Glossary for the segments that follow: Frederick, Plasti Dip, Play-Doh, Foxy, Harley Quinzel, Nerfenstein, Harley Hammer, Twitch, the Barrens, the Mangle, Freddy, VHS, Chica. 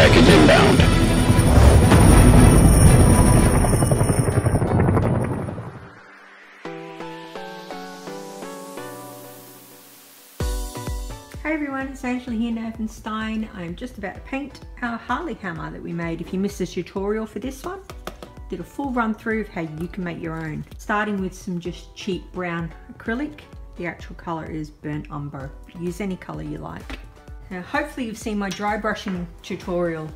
package inbound. Hey everyone, it's Angela here, Nerfenstein. I'm just about to paint our Harley hammer that we made. If you missed the tutorial for this one, did a full run through of how you can make your own. Starting with some just cheap brown acrylic. The actual color is burnt umber. Use any color you like. Now hopefully you've seen my dry brushing tutorial.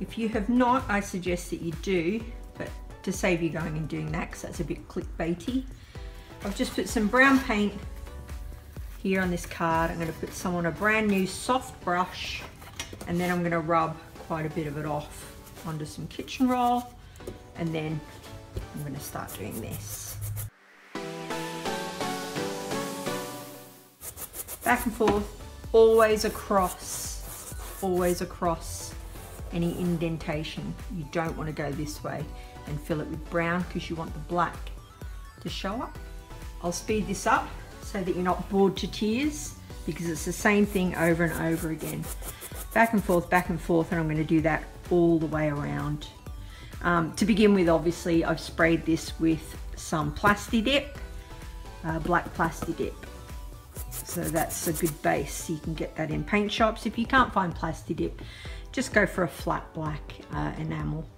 If you have not, I suggest that you do, but to save you going and doing that, because that's a bit clickbaity. I've just put some brown paint here on this card. I'm going to put some on a brand new soft brush, and then I'm going to rub quite a bit of it off onto some kitchen roll, and then I'm going to start doing this. Back and forth, always across any indentation. You don't want to go this way and fill it with brown because you want the black to show up. I'll speed this up so that you're not bored to tears, because it's the same thing over and over again. Back and forth, and I'm going to do that all the way around. To begin with, obviously, I've sprayed this with some Plasti Dip, black Plasti Dip. So that's a good base. You can get that in paint shops. If you can't find Plasti Dip, just go for a flat black enamel.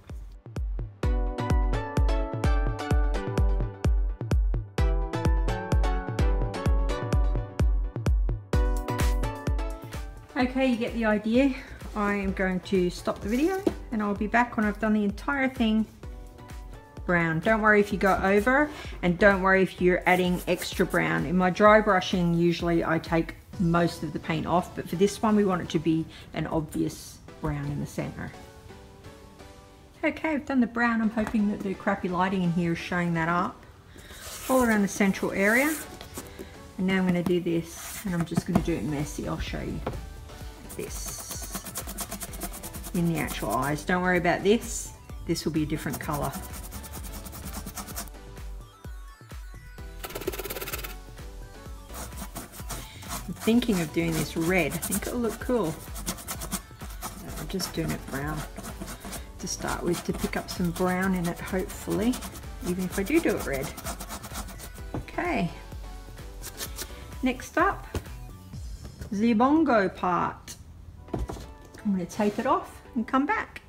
Okay, you get the idea. I am going to stop the video and I'll be back when I've done the entire thing brown. Don't worry if you go over, and don't worry if you're adding extra brown. In my dry brushing, usually I take most of the paint off, but for this one we want it to be an obvious brown in the center. Okay, I've done the brown. I'm hoping that the crappy lighting in here is showing that up all around the central area. And now I'm going to do this, and I'm just going to do it messy. I'll show you. This in the actual eyes. Don't worry about this. This will be a different color. I'm thinking of doing this red. I think it'll look cool. No, I'm just doing it brown to start with, to pick up some brown in it, hopefully, even if I do it red. Okay. Next up, the bongo part. I'm going to tape it off and come back.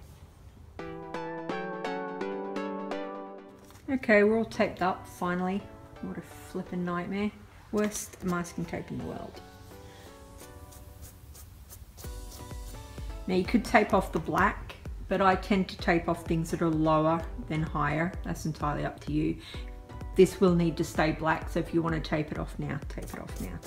Okay, we're all taped up, finally. What a flippin' nightmare. Worst masking tape in the world. Now you could tape off the black, but I tend to tape off things that are lower than higher. That's entirely up to you. This will need to stay black, so if you want to tape it off now, tape it off now.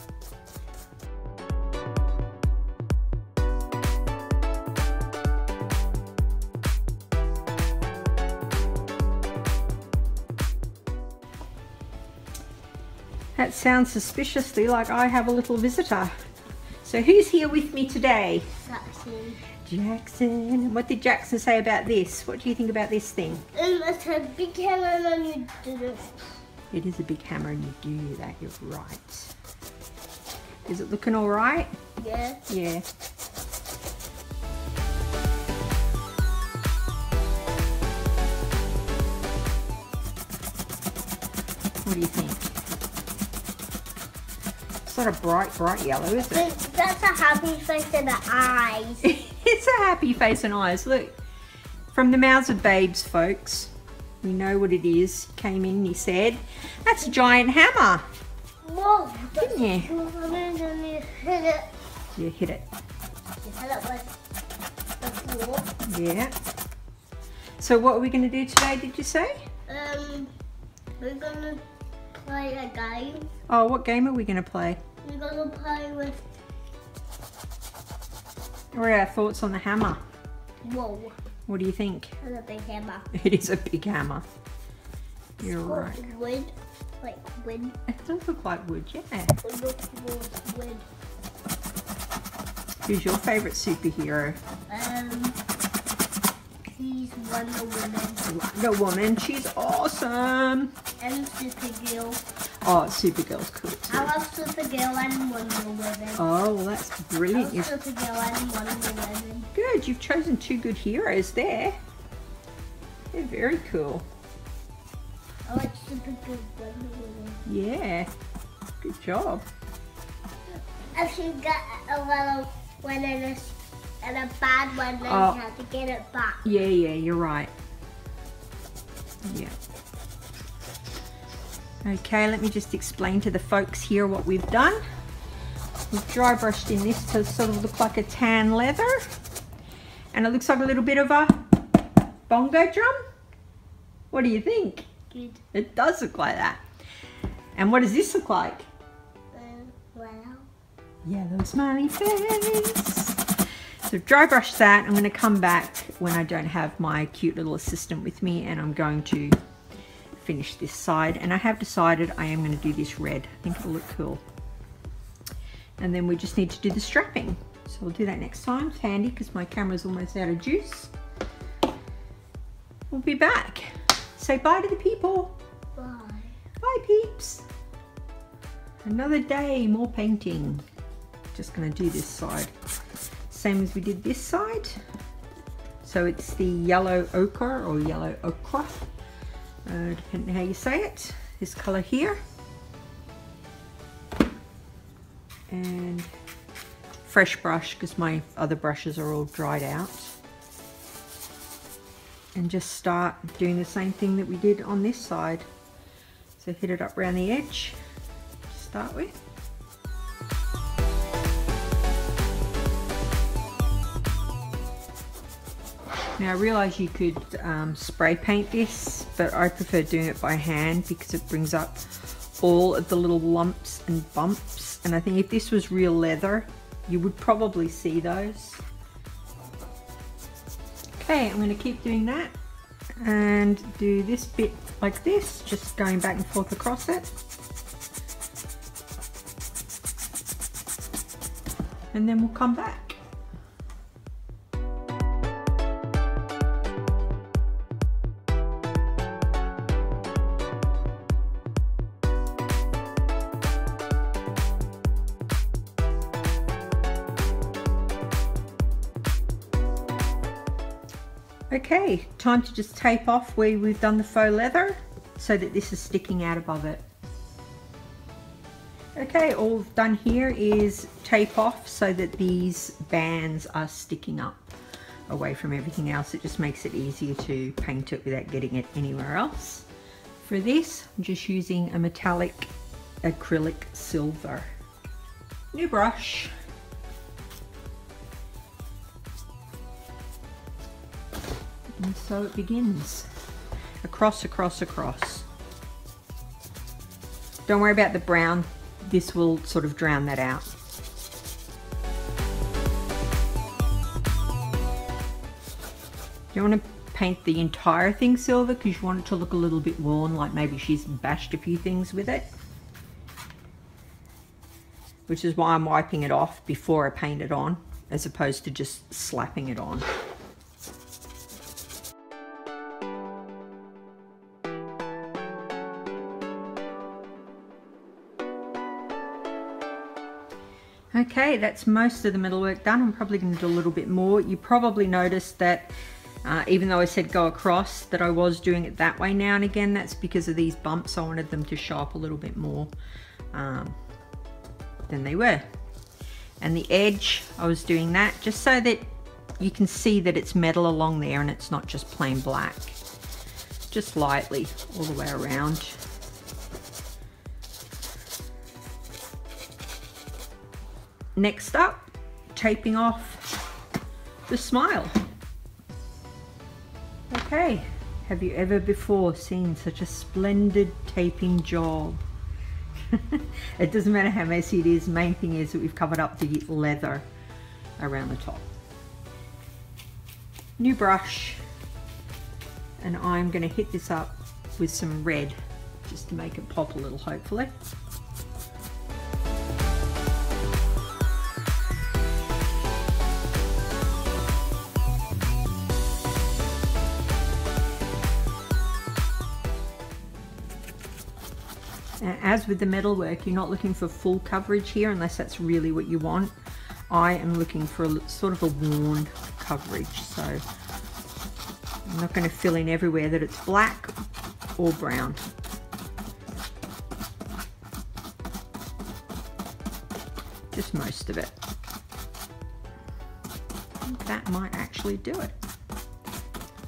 That sounds suspiciously like I have a little visitor. So who's here with me today? Jackson. Jackson. What did Jackson say about this? What do you think about this thing? It's a big hammer and you do this. It is a big hammer and you do that, you're right. Is it looking all right? Yeah. Yeah. What do you think? It's not a bright yellow, is it? That's a happy face and the eyes. It's a happy face and eyes. Look, from the mouths of babes, folks. We know what it is. He came in and he said, that's a giant hammer. Whoa. Didn't you? You hit it. Yeah. So what are we going to do today, did you say? We're going to play a game. Oh, what game are we going to play? We're going to play with... What are our thoughts on the hammer? Whoa. What do you think? It's a big hammer. It is a big hammer. You're right. It's wood. Like wood. It does look like wood, yeah. It looks like wood. Who's your favourite superhero? She's Wonder Woman. Wonder Woman. She's awesome. And Supergirl. Oh, it's Supergirl's cool too. I love Supergirl and Wonder Woman. Oh, well that's brilliant. I love Supergirl and Wonder Woman. Good, you've chosen two good heroes there. They're very cool. I like Supergirl and Wonder Woman. Yeah, good job. If she got a little one and a bad one, then you have to get it back. Yeah, yeah, you're right. Yeah. Okay, let me just explain to the folks here what we've done. We've dry brushed in this to sort of look like a tan leather. And it looks like a little bit of a bongo drum. What do you think? Good. It does look like that. And what does this look like? Yellow smiley face. So dry brush that. I'm going to come back when I don't have my cute little assistant with me, and I'm going to finish this side. And I have decided I am going to do this red. I think it'll look cool. And then we just need to do the strapping. So we'll do that next time. It's handy because my camera's almost out of juice. We'll be back. Say bye to the people. Bye. Bye peeps. Another day, more painting. Just going to do this side same as we did this side. So it's the yellow ochre or yellow ochre, depending on how you say it, this color here, and fresh brush because my other brushes are all dried out, and just start doing the same thing that we did on this side. So hit it up around the edge to start with. Now I realise you could spray paint this, but I prefer doing it by hand because it brings up all of the little lumps and bumps. And I think if this was real leather, you would probably see those. Okay, I'm going to keep doing that and do this bit like this, just going back and forth across it. And then we'll come back. Okay, time to just tape off where we've done the faux leather so that this is sticking out above it. Okay, all we've done here is tape off so that these bands are sticking up away from everything else. It just makes it easier to paint it without getting it anywhere else. For this, I'm just using a metallic acrylic silver. New brush. And so it begins. Across, across, across. Don't worry about the brown. This will sort of drown that out. You don't want to paint the entire thing silver because you want it to look a little bit worn, like maybe she's bashed a few things with it. Which is why I'm wiping it off before I paint it on, as opposed to just slapping it on. Okay, that's most of the metal work done. I'm probably going to do a little bit more. You probably noticed that even though I said go across, that I was doing it that way now and again. That's because of these bumps. I wanted them to show up a little bit more than they were. And the edge, I was doing that just so that you can see that it's metal along there and it's not just plain black. Just lightly all the way around. Next up, taping off the smile. Okay, have you ever before seen such a splendid taping job? It doesn't matter how messy it is, the main thing is that we've covered up the leather around the top. New brush, and I'm gonna hit this up with some red just to make it pop a little, hopefully. Now, as with the metalwork, you're not looking for full coverage here unless that's really what you want. I am looking for a sort of a worn coverage, so I'm not going to fill in everywhere that it's black or brown. Just most of it. I think that might actually do it.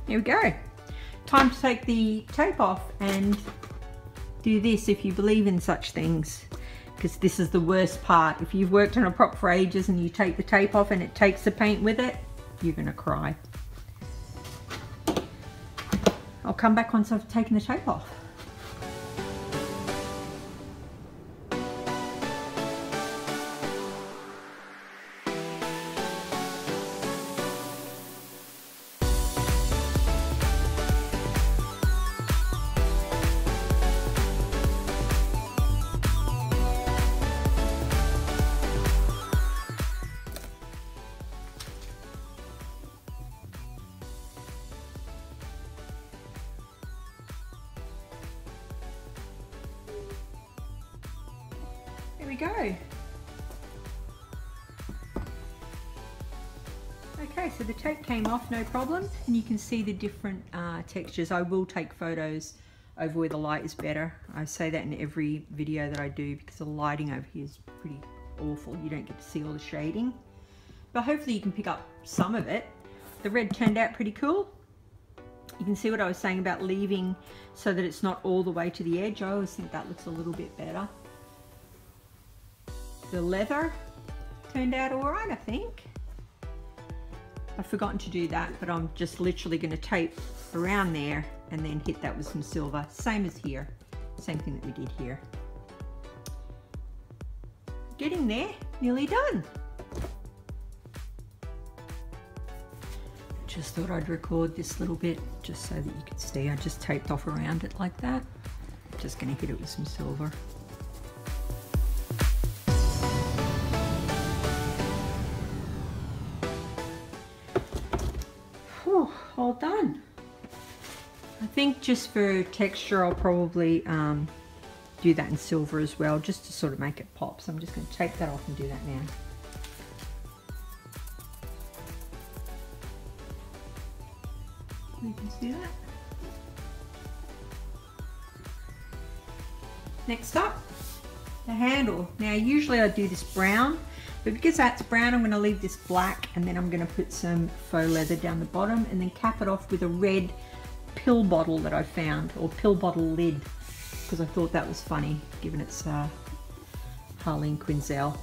Here we go. Time to take the tape off and do this if you believe in such things, because this is the worst part. If you've worked on a prop for ages and you take the tape off and it takes the paint with it, you're gonna cry. I'll come back once I've taken the tape off. We go. Okay, so the tape came off no problem, and you can see the different textures. I will take photos over where the light is better. I say that in every video that I do because the lighting over here is pretty awful. You don't get to see all the shading, but hopefully you can pick up some of it. The red turned out pretty cool. You can see what I was saying about leaving so that it's not all the way to the edge. I always think that looks a little bit better. The leather turned out all right, I think. I've forgotten to do that, but I'm just literally going to tape around there and then hit that with some silver. Same as here, same thing that we did here. Getting there, nearly done. Just thought I'd record this little bit just so that you could see. I just taped off around it like that. Just going to hit it with some silver. All done. I think just for texture I'll probably do that in silver as well, just to sort of make it pop. So I'm just going to take that off and do that now. You can see that. Next up, the handle. Now usually I do this brown, but because that's brown, I'm going to leave this black, and then I'm going to put some faux leather down the bottom and then cap it off with a red pill bottle that I found, or pill bottle lid, because I thought that was funny given it's Harley Quinzel.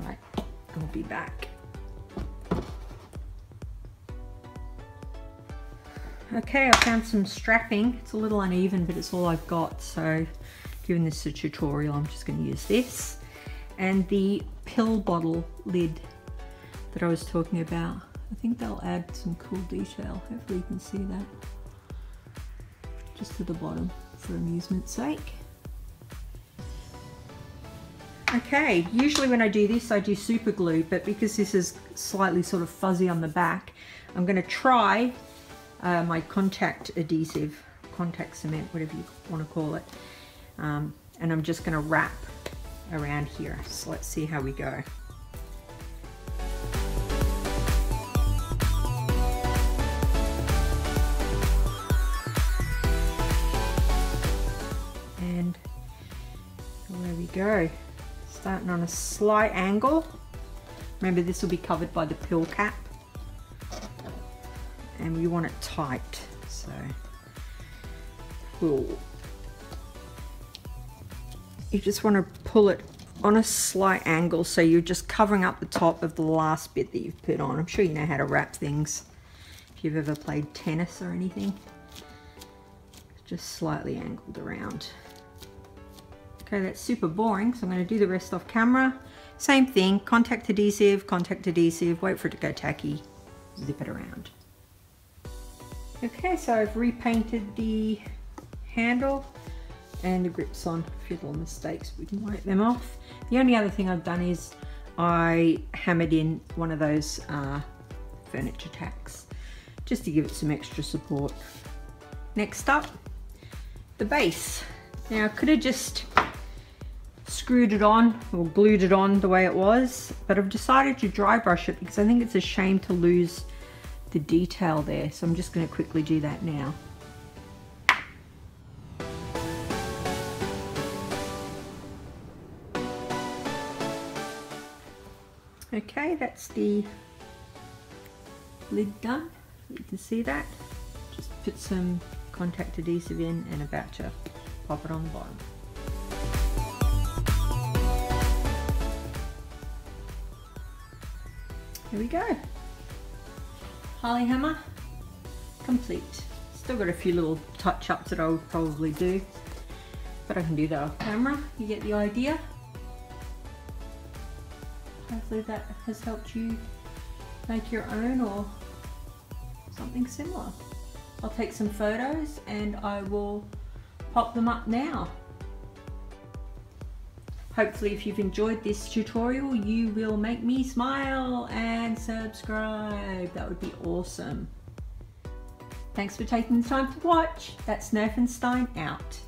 Alright, I'll be back. Okay, I found some strapping. It's a little uneven, but it's all I've got, so given this a tutorial, I'm just going to use this and the pill bottle lid that I was talking about. I think they'll add some cool detail. Hopefully you can see that. Just to the bottom for amusement's sake. Okay, usually when I do this I do super glue, but because this is slightly sort of fuzzy on the back, I'm going to try my contact adhesive, contact cement, whatever you want to call it. And I'm just going to wrap around here, so let's see how we go. And away we go, starting on a slight angle. Remember, this will be covered by the pill cap, and we want it tight, so we'll you just want to pull it on a slight angle, so you're just covering up the top of the last bit that you've put on. I'm sure you know how to wrap things if you've ever played tennis or anything. Just slightly angled around. Okay, that's super boring, so I'm going to do the rest off camera. Same thing, contact adhesive, wait for it to go tacky, zip it around. Okay, so I've repainted the handle and the grips on. A few little mistakes, we can wipe them off. The only other thing I've done is I hammered in one of those furniture tacks just to give it some extra support. Next up, the base. Now I could have just screwed it on or glued it on the way it was, but I've decided to dry brush it because I think it's a shame to lose the detail there. So I'm just going to quickly do that now. Okay, that's the lid done. You can see that. Just put some contact adhesive in and about to pop it on the bottom. Here we go. Harley hammer complete. Still got a few little touch-ups that I'll probably do, but I can do that off camera. You get the idea. Hopefully that has helped you make your own or something similar. I'll take some photos and I will pop them up now. Hopefully if you've enjoyed this tutorial, you will make me smile and subscribe. That would be awesome. Thanks for taking the time to watch. That's Nerfenstein out.